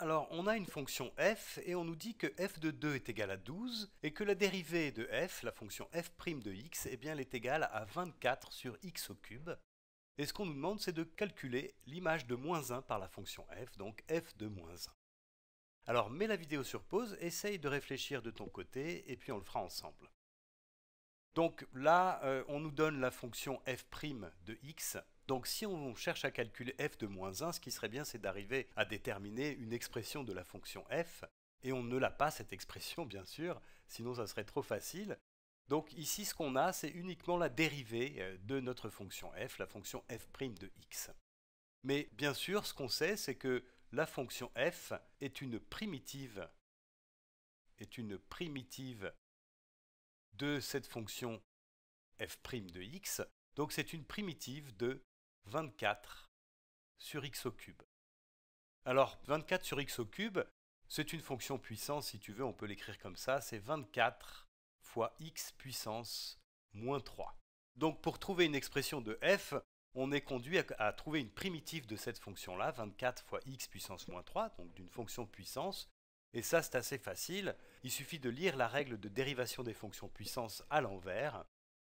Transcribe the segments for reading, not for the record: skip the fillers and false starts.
Alors, on a une fonction f, et on nous dit que f de 2 est égal à 12, et que la dérivée de f, la fonction f' de x, eh bien, elle est égale à 24 sur x au cube. Et ce qu'on nous demande, c'est de calculer l'image de moins 1 par la fonction f, donc f de moins 1. Alors, mets la vidéo sur pause, essaye de réfléchir de ton côté, et puis on le fera ensemble. Donc là, on nous donne la fonction f' de x. Donc si on cherche à calculer f de moins 1, ce qui serait bien, c'est d'arriver à déterminer une expression de la fonction f. Et on ne l'a pas, cette expression, bien sûr, sinon ça serait trop facile. Donc ici, ce qu'on a, c'est uniquement la dérivée de notre fonction f, la fonction f' de x. Mais bien sûr, ce qu'on sait, c'est que la fonction f est une primitive de cette fonction f' de x. Donc c'est une primitive de 24 sur x au cube. Alors 24 sur x au cube, c'est une fonction puissance, si tu veux, on peut l'écrire comme ça, c'est 24 fois x puissance moins 3. Donc pour trouver une expression de f, on est conduit à trouver une primitive de cette fonction-là, 24 fois x puissance moins 3, donc d'une fonction puissance. Et ça, c'est assez facile, il suffit de lire la règle de dérivation des fonctions puissance à l'envers.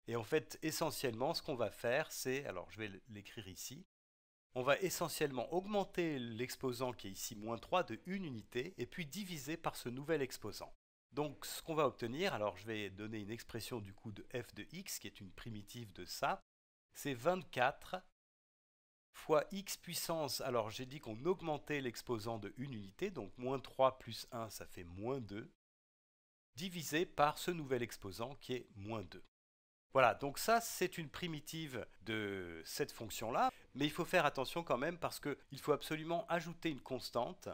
Et en fait, essentiellement, ce qu'on va faire, c'est, alors je vais l'écrire ici, on va essentiellement augmenter l'exposant qui est ici moins 3 de 1 unité, et puis diviser par ce nouvel exposant. Donc ce qu'on va obtenir, alors je vais donner une expression du coup de f de x, qui est une primitive de ça, c'est 24 fois x puissance, alors j'ai dit qu'on augmentait l'exposant de 1 unité, donc moins 3 plus 1, ça fait moins 2, divisé par ce nouvel exposant qui est moins 2. Voilà, donc ça c'est une primitive de cette fonction-là, mais il faut faire attention quand même parce qu'il faut absolument ajouter une constante.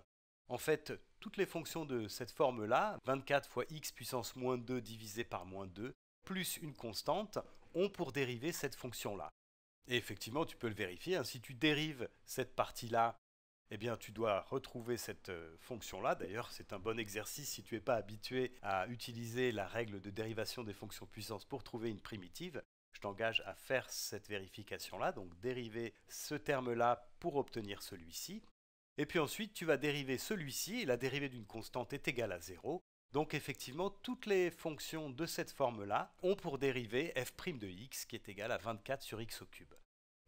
En fait, toutes les fonctions de cette forme-là, 24 fois x puissance moins 2 divisé par moins 2, plus une constante, ont pour dériver cette fonction-là. Et effectivement, tu peux le vérifier, hein, si tu dérives cette partie-là, eh bien tu dois retrouver cette fonction-là. D'ailleurs, c'est un bon exercice si tu n'es pas habitué à utiliser la règle de dérivation des fonctions puissance pour trouver une primitive. Je t'engage à faire cette vérification-là, donc dériver ce terme-là pour obtenir celui-ci. Et puis ensuite, tu vas dériver celui-ci, et la dérivée d'une constante est égale à 0. Donc effectivement, toutes les fonctions de cette forme-là ont pour dérivée f' de x, qui est égale à 24 sur x au cube.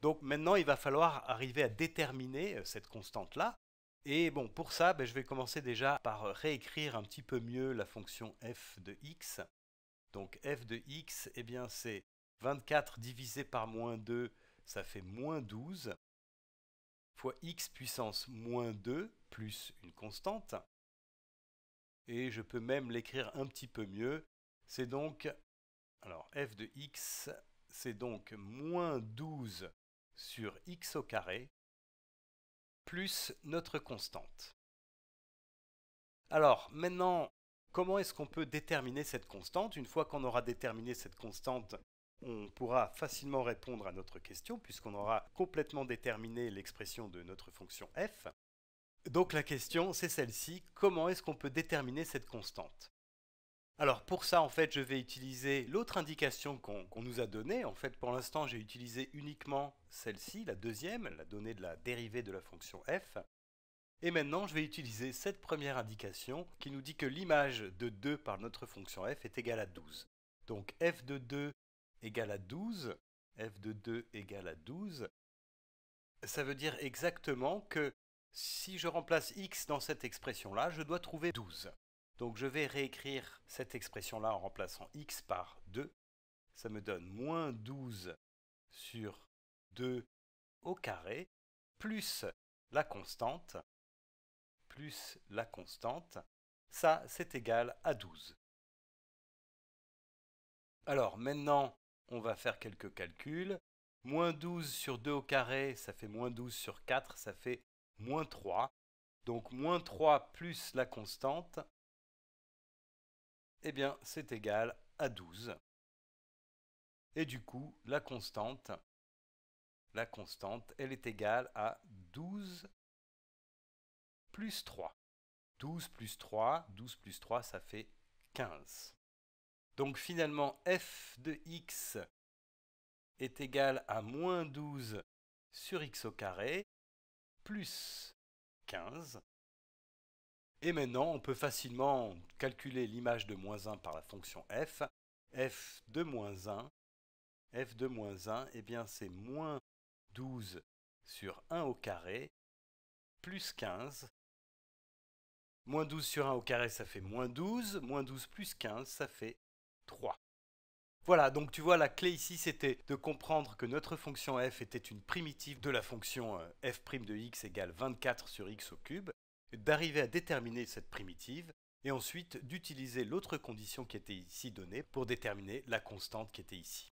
Donc maintenant, il va falloir arriver à déterminer cette constante-là. Et bon, pour ça, je vais commencer déjà par réécrire un petit peu mieux la fonction f de x. Donc f de x, eh bien c'est 24 divisé par moins 2, ça fait moins 12, fois x puissance moins 2, plus une constante. Et je peux même l'écrire un petit peu mieux. C'est donc, alors f de x, c'est donc moins 12 sur x au carré, plus notre constante. Alors, maintenant, comment est-ce qu'on peut déterminer cette constante? Une fois qu'on aura déterminé cette constante, on pourra facilement répondre à notre question, puisqu'on aura complètement déterminé l'expression de notre fonction f. Donc la question, c'est celle-ci, comment est-ce qu'on peut déterminer cette constante? Alors pour ça, en fait, je vais utiliser l'autre indication qu'on nous a donnée. En fait, pour l'instant, j'ai utilisé uniquement celle-ci, la deuxième, la donnée de la dérivée de la fonction f. Et maintenant, je vais utiliser cette première indication qui nous dit que l'image de 2 par notre fonction f est égale à 12. Donc f de 2 égale à 12, f de 2 égale à 12. Ça veut dire exactement que si je remplace x dans cette expression-là, je dois trouver 12. Donc je vais réécrire cette expression-là en remplaçant x par 2. Ça me donne moins 12 sur 2 au carré, plus la constante. Ça, c'est égal à 12. Alors maintenant, on va faire quelques calculs. Moins 12 sur 2 au carré, ça fait moins 12 sur 4, ça fait moins 3. Donc moins 3 plus la constante, eh bien, c'est égal à 12. Et du coup, la constante, elle est égale à 12 plus 3. 12 plus 3, ça fait 15. Donc finalement, f de x est égal à moins 12 sur x au carré, plus 15. Et maintenant, on peut facilement calculer l'image de -1 par la fonction f. f de moins 1, eh bien c'est moins 12 sur 1 au carré, plus 15. Moins 12 sur 1 au carré, ça fait moins 12. Moins 12 plus 15, ça fait 3. Voilà, donc tu vois, la clé ici, c'était de comprendre que notre fonction f était une primitive de la fonction f' de x égale 24 sur x au cube, d'arriver à déterminer cette primitive, et ensuite d'utiliser l'autre condition qui était ici donnée pour déterminer la constante qui était ici.